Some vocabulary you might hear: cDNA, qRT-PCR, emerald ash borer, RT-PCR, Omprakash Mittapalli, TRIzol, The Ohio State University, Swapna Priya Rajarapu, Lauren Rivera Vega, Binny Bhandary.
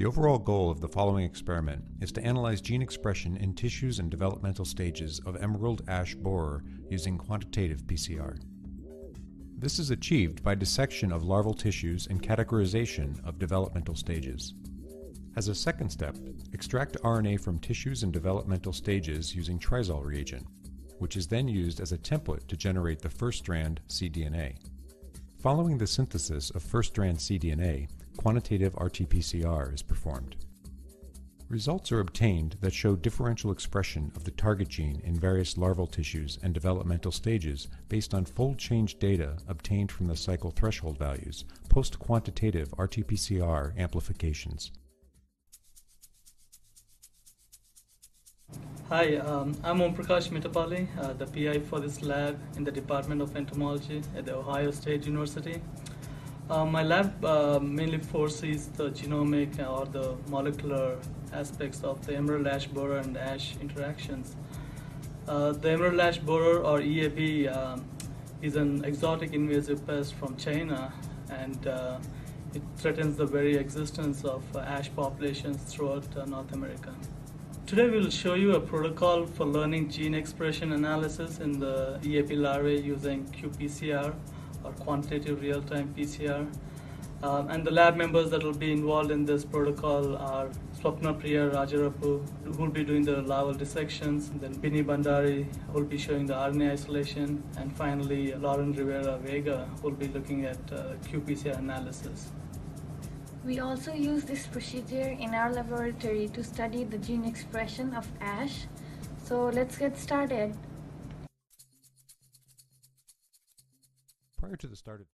The overall goal of the following experiment is to analyze gene expression in tissues and developmental stages of emerald ash borer using quantitative PCR. This is achieved by dissection of larval tissues and categorization of developmental stages. As a second step, extract RNA from tissues and developmental stages using TRIzol reagent, which is then used as a template to generate the first strand cDNA. Following the synthesis of first strand cDNA, quantitative RT-PCR is performed. Results are obtained that show differential expression of the target gene in various larval tissues and developmental stages based on fold change data obtained from the cycle threshold values, post-quantitative RT-PCR amplifications. Hi, I'm Omprakash Mittapalli, the PI for this lab in the Department of Entomology at The Ohio State University. My lab mainly foresees the genomic or the molecular aspects of the emerald ash borer and ash interactions. The emerald ash borer, or EAB, is an exotic invasive pest from China, and it threatens the very existence of ash populations throughout North America. Today we will show you a protocol for learning gene expression analysis in the EAP larvae using qPCR, or quantitative real-time PCR. And the lab members that will be involved in this protocol are Swapna Priya Rajarapu, who will be doing the larval dissections, and then Binny Bhandary, who will be showing the RNA isolation, and finally Lauren Rivera Vega, who will be looking at qPCR analysis. We also use this procedure in our laboratory to study the gene expression of ash. So let's get started. Prior to the start of